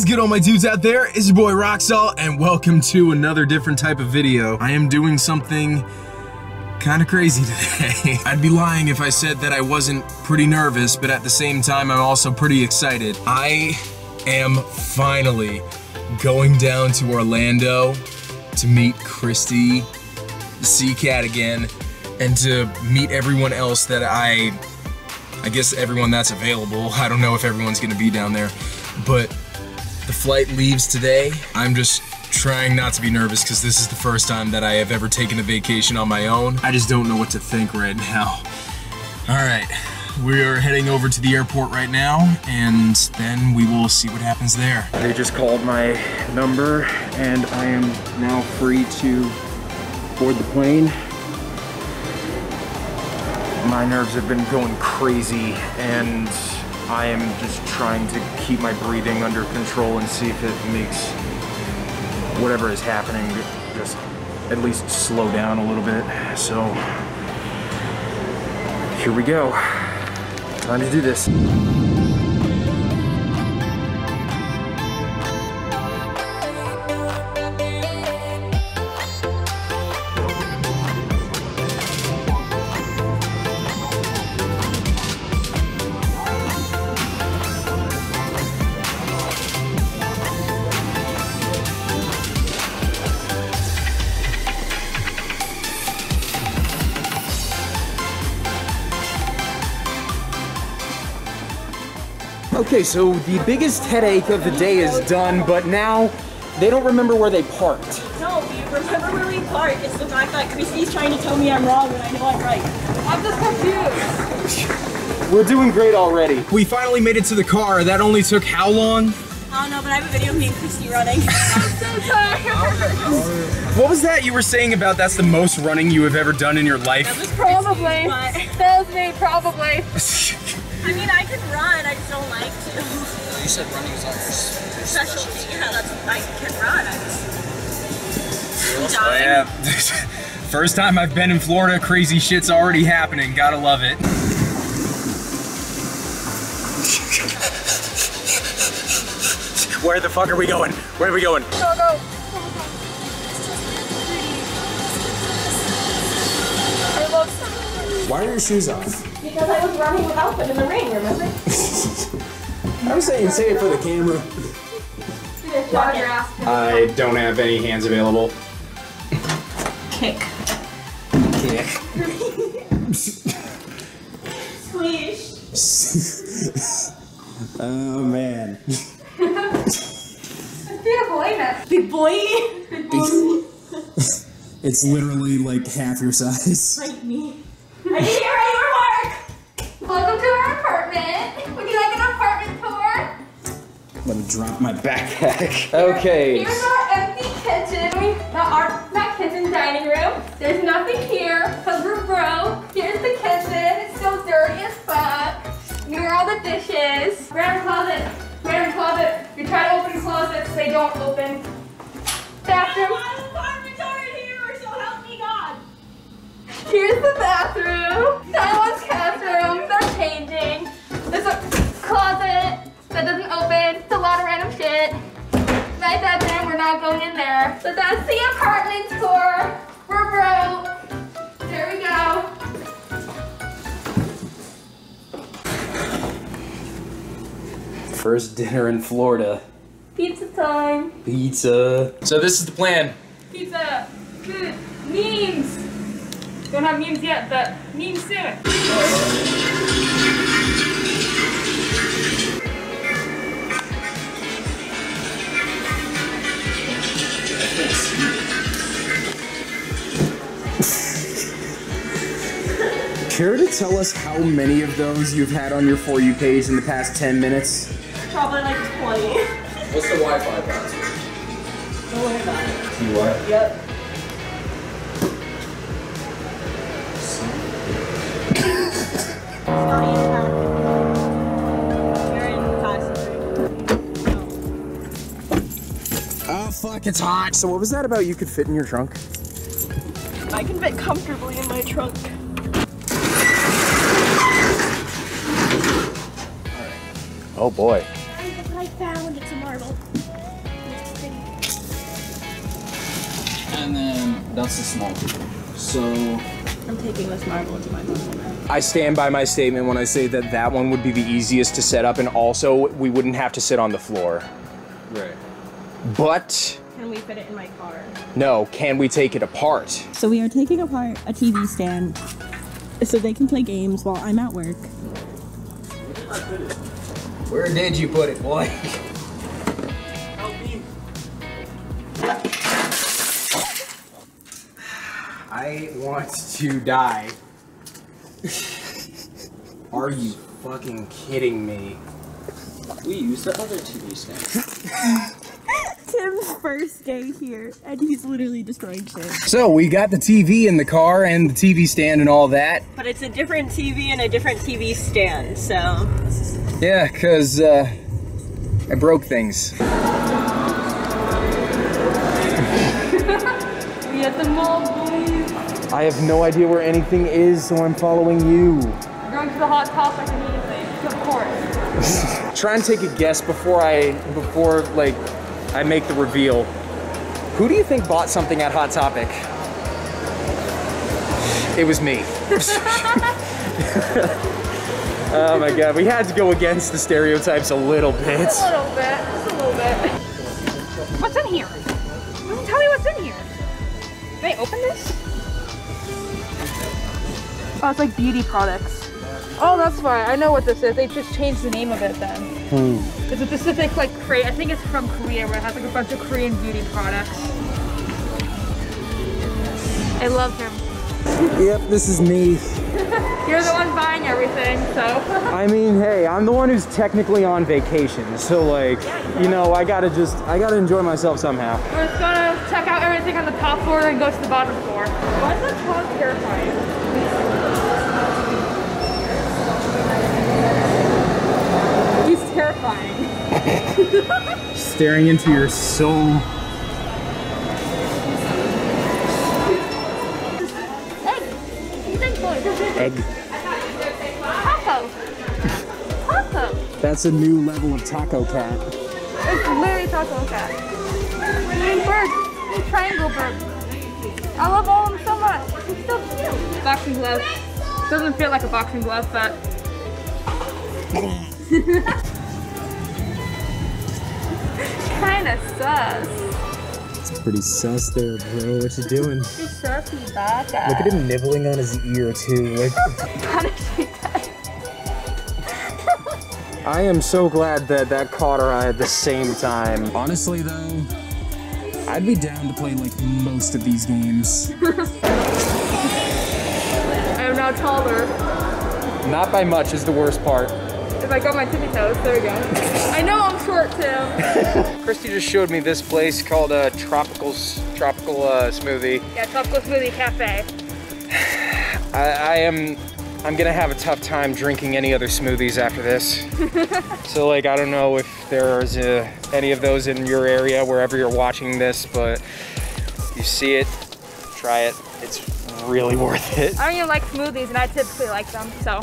is good, all my dudes out there. It's your boy Roxalt, and welcome to another different type of video. I am doing something kind of crazy today. I'd be lying if I said that I wasn't pretty nervous, but at the same time, I'm also pretty excited. I am finally going down to Orlando to meet Christy, the Sea Cat again, and to meet everyone else that I guess everyone that's available. I don't know if everyone's gonna be down there, but the flight leaves today. I'm just trying not to be nervous because this is the first time that I have ever taken a vacation on my own. I just don't know what to think right now. All right, we are heading over to the airport right now, and then we will see what happens there. They just called my number, and I am now free to board the plane. My nerves have been going crazy, and I am just trying to keep my breathing under control and see if it makes whatever is happening just at least slow down a little bit. So here we go. Time to do this. Okay, so the biggest headache of the day is done, but now they don't remember where they parked. No, you remember where we parked. It's the fact that Christy's trying to tell me I'm wrong when I know I'm right. I'm just confused. We're doing great already. We finally made it to the car. That only took how long? I don't know, but I have a video of me and Christy running. I'm so tired. What was that you were saying about that's the most running you have ever done in your life? That was probably. That was me, probably. I mean, I can run, I just don't like to. You said running is like your specialty. Yeah, that's, I can run, I just... Oh, yeah. First time I've been in Florida, crazy shit's already happening. Gotta love it. Where the fuck are we going? Where are we going? Go, go. I love summer. Why are your shoes off? Because I was running without them in the rain, remember? I was saying, say it for the camera. I don't have any hands available. Kick. Kick. Squish. Oh, man. Big boy, man. Big boy. Big boy. It's literally like half your size. Like me. I did it right. Welcome to our apartment. Would you like an apartment tour? Let me drop my backpack. Okay. Here's our empty kitchen. Not kitchen, dining room. There's nothing here because we're broke. Here's the kitchen. It's so dirty as fuck. Here are all the dishes. Random closet. Random closet. We try to open closets, they don't open. Bathroom. Here's the bathroom. That one's bathrooms are changing. There's a closet that doesn't open. It's a lot of random shit. My bedroom, we're not going in there. So that's the apartment tour. We're broke. There we go. First dinner in Florida. Pizza time. Pizza. So this is the plan. Pizza, food, memes. Don't have memes yet, but memes soon. Care to tell us how many of those you've had on your For You page in the past 10 minutes? Probably like 20. What's the Wi-Fi password? Don't worry about it. You what? Yep. Oh fuck, it's hot. So what was that about you could fit in your trunk? I can fit comfortably in my trunk. All right. Oh boy. found. It's a marble. And then that's the small people. So I'm taking this marble into my supplement. I stand by my statement when I say that that one would be the easiest to set up, and also we wouldn't have to sit on the floor. Right. But can we fit it in my car? No. Can we take it apart? So we are taking apart a TV stand so they can play games while I'm at work. Where did you put it, boy? Help me. I want to die. Are you fucking kidding me? We used the other TV stand. Tim's first day here, and he's literally destroying shit. So we got the TV in the car and the TV stand and all that. But it's a different TV and a different TV stand, so. Yeah, because I broke things. We at the mall, boys. I have no idea where anything is, so I'm following you. We're going to the Hot Topic and eating things, of course. Try and take a guess before I make the reveal. Who do you think bought something at Hot Topic? It was me. Oh my god, we had to go against the stereotypes a little bit. Just a little bit, just a little bit. What's in here? Don't tell me what's in here. Can I open this? Oh, it's like beauty products. Oh, that's why. I know what this is. They just changed the name of it then. Hmm. It's a specific, like, crate. I think it's from Korea, where it has like a bunch of Korean beauty products. I love them. Yep, this is me. You're the one buying everything, so. I mean, hey, I'm the one who's technically on vacation, so like, you know, I gotta enjoy myself somehow. We're just gonna check out everything on the top floor and go to the bottom floor. Why is that dog terrifying? He's terrifying. Staring into your soul. Egg. Taco. Taco. That's a new level of Taco Cat. It's literally Taco Cat. And bird. Triangle bird. I love all of them so much. It's so cute. Boxing glove. Doesn't feel like a boxing glove, but. Kinda sus. It's pretty sus there, bro. What you doing? Look at him nibbling on his ear too. Like, I am so glad that caught our eye at the same time. Honestly though, I'd be down to play like most of these games. I am now taller. Not by much is the worst part. If I got my tippy toes, there we go. I know I'm short too. Christy just showed me this place called Tropical Smoothie. Yeah, Tropical Smoothie Cafe. I'm gonna have a tough time drinking any other smoothies after this. So like, I don't know if there's any of those in your area, wherever you're watching this, but you see it, try it. It's really worth it. I don't even like smoothies, and I typically like them, so.